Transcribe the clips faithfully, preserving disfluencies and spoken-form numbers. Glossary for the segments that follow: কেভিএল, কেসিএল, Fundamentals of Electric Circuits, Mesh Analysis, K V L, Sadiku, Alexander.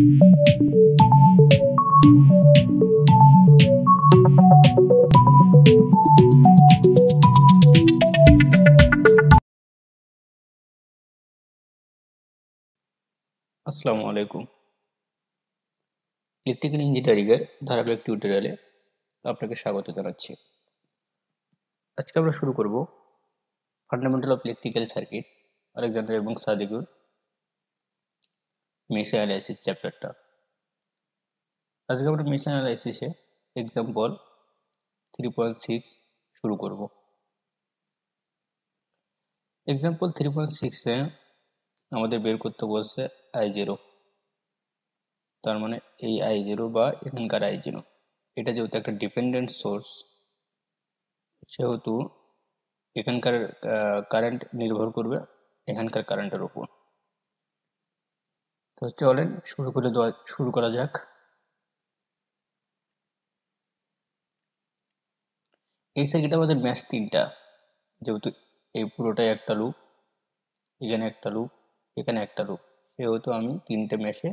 আসসালামু আলাইকুম। ইলেকট্রিক্যাল ইঞ্জিনিয়ারিংয়ের ধারাবাহিক টিউটোরিয়ালে আপনাকে স্বাগত জানাচ্ছি। আজকে আমরা শুরু করব fundamental of electrical circuit Alexander এবং সাদিকুর মেশ অ্যানালাইসিস চ্যাপ্টারটা। আজকে আমরা মেশ অ্যানালাইসিসে এক্সাম্পল থ্রি পয়েন্ট সিক্স শুরু করব। এক্সাম্পল থ্রি পয়েন্ট সিক্সে আমাদের বের করতে বলছে আই জিরো, তার মানে এই আই জিরো বা এখানকার আই জিরো এটা যেহেতু একটা ডিপেন্ডেন্ট সোর্স, সেহেতু এখানকার কারেন্ট নির্ভর করবে এখানকার কারেন্টের উপর। তো চলেন শুরু করে দেওয়া শুরু করা যাক। এই সার্কিটে আমাদের ম্যাশ তিনটা, যেহেতু এই পুরোটাই একটা লুপ, এখানে একটা লুপ, এখানে একটা লুপ, সেহেতু আমি তিনটে মেশে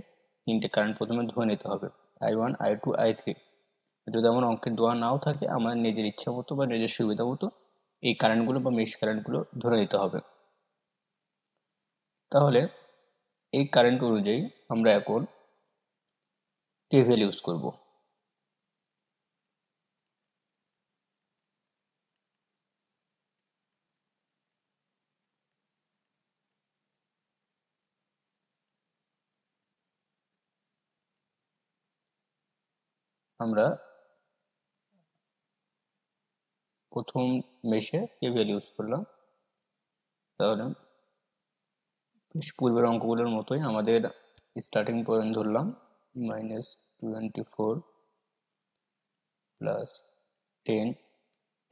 তিনটে কারেন্ট প্রথমে ধরে নিতে হবে, I one I two I three. যদি আমার অঙ্কের দোয়া নাও থাকে, আমার নিজের ইচ্ছা মতো বা নিজের সুবিধা মতো এই কারেন্টগুলো বা মেশ কারেন্টগুলো ধরে নিতে হবে। তাহলে এই কারেন্ট অনুযায়ী আমরা এখন কেভিএল ইউজ করব। আমরা প্রথম মেশে কেভিএল ইউজ করলাম। তাহলে পূর্বের অঙ্কগুলোর মতোই আমাদের স্টার্টিং পয়েন্ট ধরলাম minus twenty four plus ten.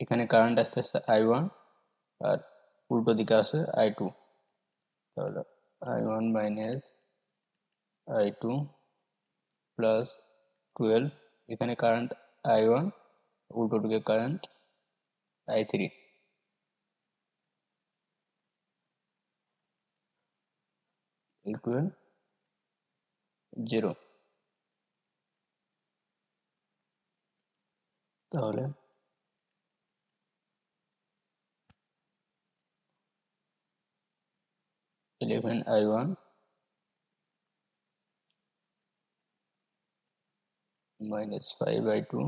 এখানে কারেন্ট আসতে আসছে আই ওয়ান, আর উল্টো দিকে আসে আই টু। তাহলে I one minus I two plus twelve, এখানে কারেন্ট আই ওয়ান, উল্টো দিকে কারেন্ট আই থ্রি। জিরো। তাহলে eleven I one minus five I two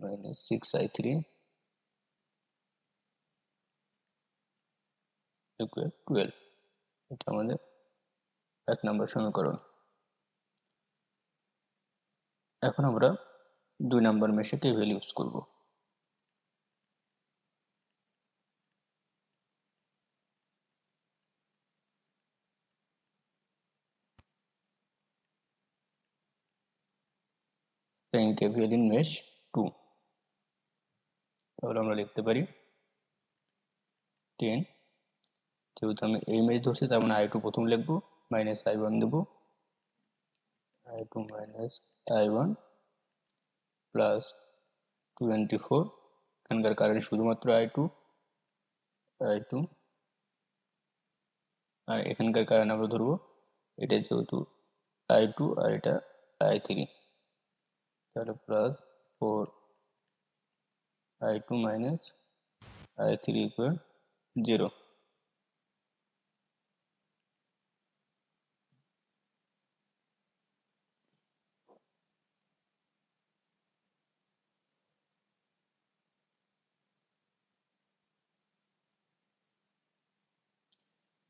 minus six I three equal twelve. এটা আমাদের এক নম্বর সমীকরণ। এখন আমরা দুই নম্বর মেশে কেভিএল ইউজ করব। কেভিএল in mesh two. তাহলে আমরা লিখতে পারি টেন, যেহেতু আমি এই মেশ ধরছি তার মানে আই টু প্রথম লিখবো, মাইনাস আই ওয়ান দেবো, I two minus I one plus twenty four, এখানকার কারেন্ট শুধুমাত্র আই টু আই টু আর এখানকার কারেন্ট আমরা ধরবো, এটা যেহেতু আই টু আর এটা আই থ্রি। তাহলে plus four I two minus I three equal zero.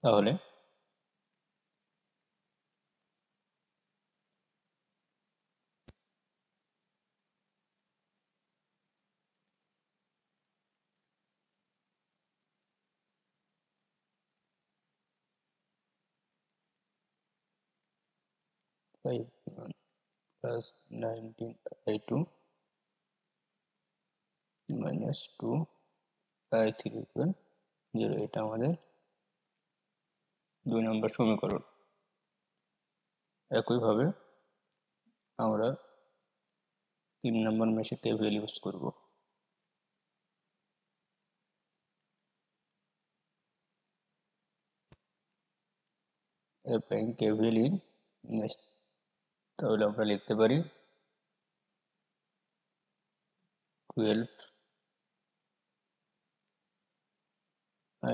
তাহলে five plus nineteen I two minus two I three equal zero. এটা আমাদের দুই নম্বর সমীকরণ। একইভাবে আমরা তিন নম্বর মেশে কেভিএল ইউজ করব। applying K V L in mesh, তাহলে আমরা লিখতে পারি twelve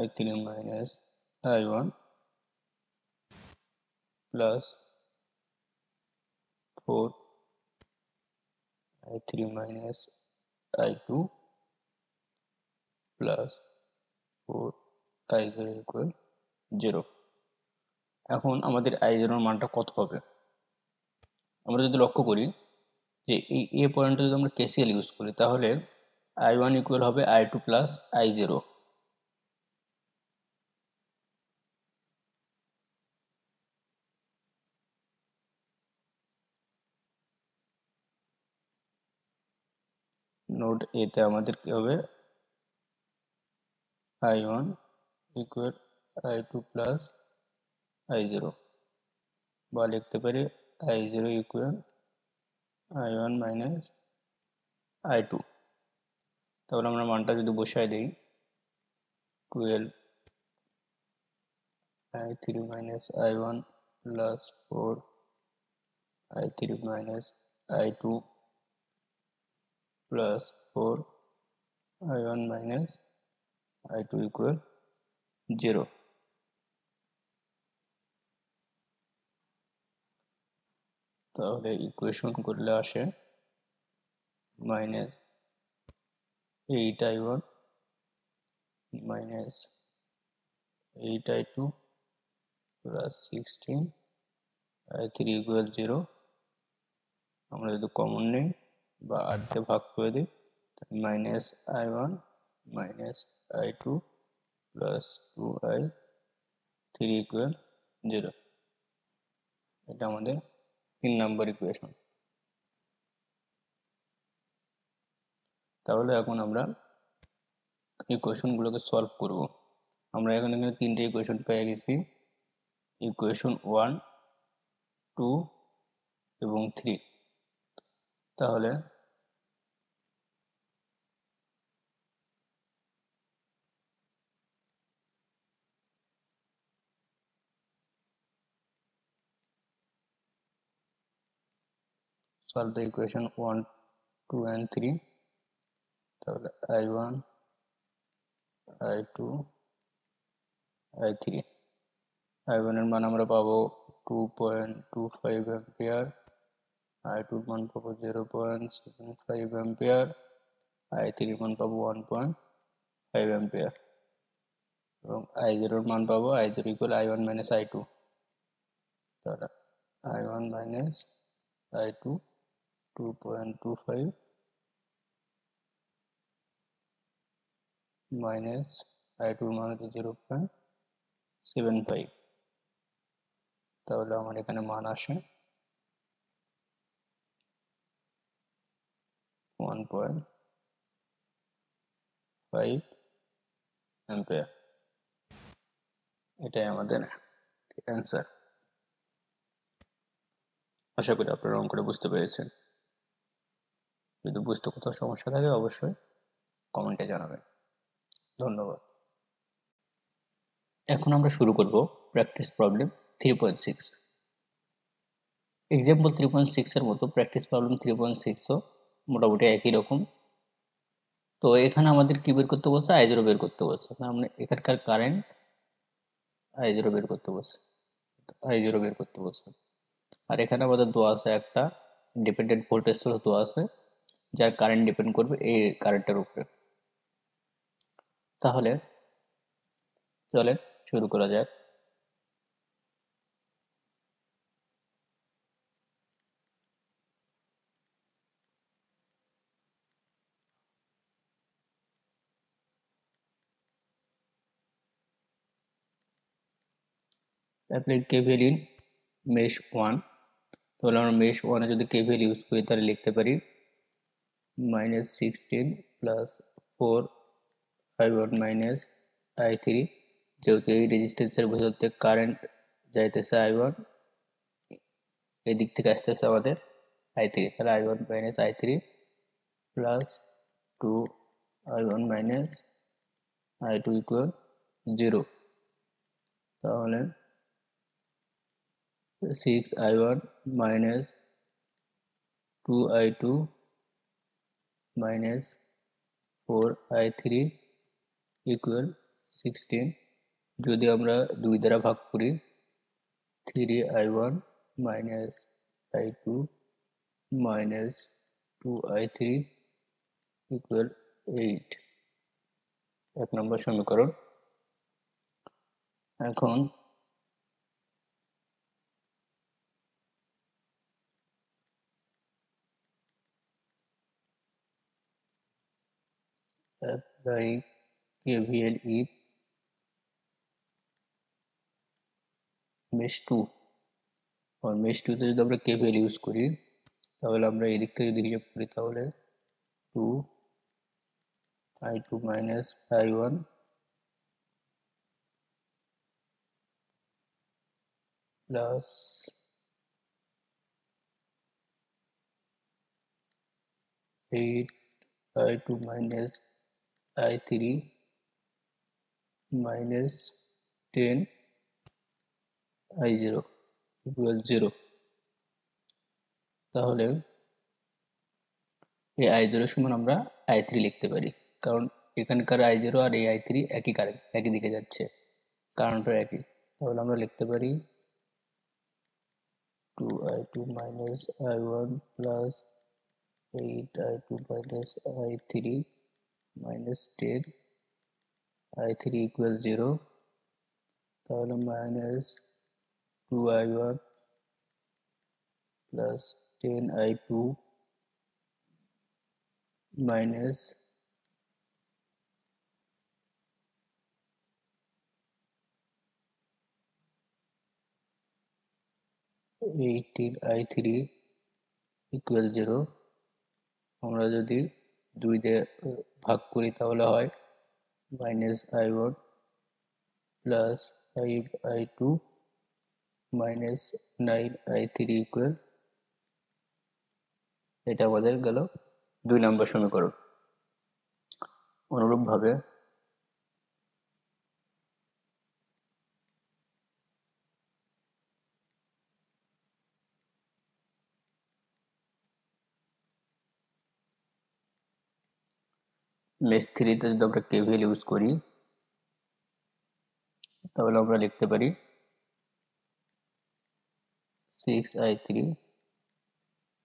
I three minus I one plus four I three minus I two plus four I zero equal zero. এখন আমাদের I zero এর মানটা কত হবে? আমরা যদি লক্ষ্য করি যে এই এ পয়েন্টে যদি আমরা কেসিএল ইউজ করি তাহলে I one ইকুয়াল হবে I two plus I zero, node এ তে আমাদের কি হবে I one equal I two plus I zero, বা লিখতে পারি I zero equal I one minus I two. তাহলে আমরা মানটা যদি বসাই দেই twelve I three minus I one plus four I three minus I two plus four I one minus I two equal zero. তাহলে ইকুয়েশন করলে আসে minus eight I one minus eight I two plus sixteen I three equal zero. আমরা যদি common নেই বা আট দিয়ে ভাগ করে দিই minus I one minus I two plus two I three equal zero. এটা আমাদের তিন নাম্বার ইকুয়েশন। তাহলে এখন আমরা ইকুয়েশনগুলোকে সলভ করব। আমরা এখন এখানে তিনটে ইকুয়েশন পেয়ে গেছি, ইকুয়েশন one, two এবং three। তাহলে solve the equation one, two and three. So I one, I two, I three. I one and one amra pabo two point two five ampere, I two man pabo zero point seven five ampere, I three man pabo one point five ampere, I zero man pabo I zero equal I one minus I two. So I one minus I two two point two five minus I two minus zero point seven five. তাহলে আমার এখানে মান আসে one point five ampere. এটাই আমাদের answer. আশা করি আপনারা অঙ্কটা বুঝতে পেরেছেন। যদি বুঝতে কোথাও সমস্যা থাকে অবশ্যই কমেন্টে জানাবেন। ধন্যবাদ। এখন আমরা শুরু করব practice problem three point six। Example three point six এর মতো practice problem three point six ও মোটামুটি একই রকম। তো এখানে আমাদের কি বের করতে বলছে? I zero বের করতে বলছে। আমরা এখানকার কারেন্ট I zero বের করতে বলছে, I zero বের করতে বলছে। আর এখানে আমাদের দেওয়া আছে একটা ডিপেন্ডেন্ট ভোল্টেজ সোর্স দেওয়া আছে যার কারেন্ট ডিপেন্ড করবে এই কারেন্টের উপরে। তাহলে চলেন শুরু করা যাক। Apply K V L in mesh one. তাহলে আমরা মেশ ওয়ানে যদি K V L ইউজ করি তাহলে লিখতে পারি minus sixteen plus four I one minus I three, যেহেতু এই রেজিস্ট্যান্সের ভিতর থেকে কারেন্ট যাইতেছে আই ওয়ান, এই দিক থেকে আসতেছে আমাদের আই থ্রি, তাহলে I one minus I three plus two I one minus I two equal zero. তাহলে six I one minus two I two minus four I three equal sixteen. যদি আমরা দুই দ্বারা ভাগ করি three I one minus I two minus two I three equal eight. এক নম্বর সমীকরণ। এখন apply K V L if mesh two or mesh two তে যদি আমরা K V L use করি তাহলে আমরা এই দিক থেকে যদি হিসাব করি তাহলে two I two minus I one plus eight I two minus I three minus ten I zero equals zero. তাহলে এই I zero সমান আমরা I three লিখতে পারি, কারণ এখানকার I zero আর এই I three একই কারেন্ট একই দিকে যাচ্ছে, কারেন্টও একই। তাহলে আমরা লিখতে পারি two I two minus I one plus eight I two minus I three minus ten I three equals zero. তাহলে minus two I one plus ten I two minus eighteen I three equals zero. আমরা যদি দুই দিয়ে ভাগ করি তাহলে হয় minus I one plus five I two minus nine I three equal. এটা আমাদের গেল দুই নম্বর সমীকরণ। অনুরূপভাবে মেশ থ্রি তে যদি আমরা K V L ইউজ করি তাহলে আমরা লিখতে পারি six I three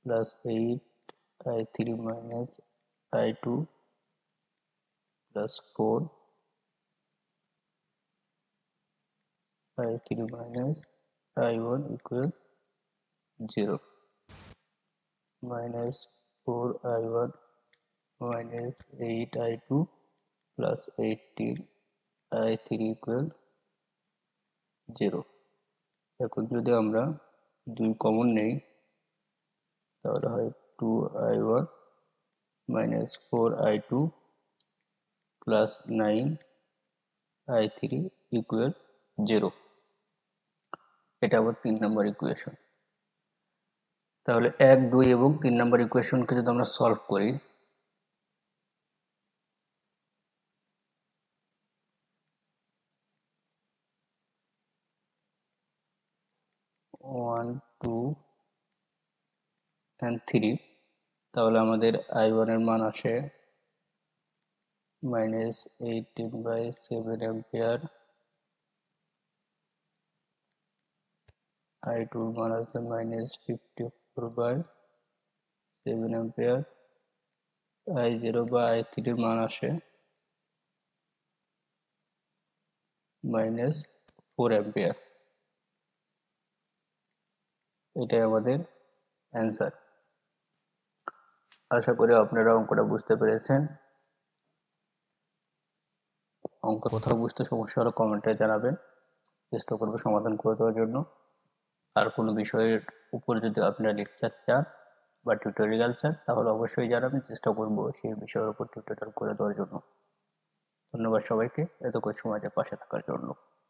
plus eight I three minus I two plus four I three minus I one equal zero minus four I one minus eight I two plus eighteen I three equal zero. এখন যদি আমরা দুই common নেই তাহলে হয় two I one minus four I two plus nine I three equal zero. এটা আবার তিন নম্বর ইকুয়েশন। তাহলে এক দুই এবং তিন নম্বর ইকুয়েশনকে যদি আমরা সলভ করি one two and three তাহলে আমাদের I one এর মান আসে minus eighteen by seven ampere, I two এর মান আসে minus fifty-four by seven ampere, I zero বা I three এর মান আসে minus four ampere. এটাই আমাদের অ্যান্সার। আশা করি আপনারা অঙ্কটা বুঝতে পেরেছেন। অঙ্ক কোথাও বুঝতে সমস্যা হলে কমেন্টে জানাবেন, চেষ্টা করবো সমাধান করে দেওয়ার জন্য। আর কোনো বিষয়ের উপর যদি আপনারা লেকচার চান বা টিউটোরিয়াল চান তাহলে অবশ্যই জানাবেন, চেষ্টা করবো সেই বিষয়ের উপর টিউটোরিয়াল করে দেওয়ার জন্য। ধন্যবাদ সবাইকে এত করে সময় পাশে থাকার জন্য।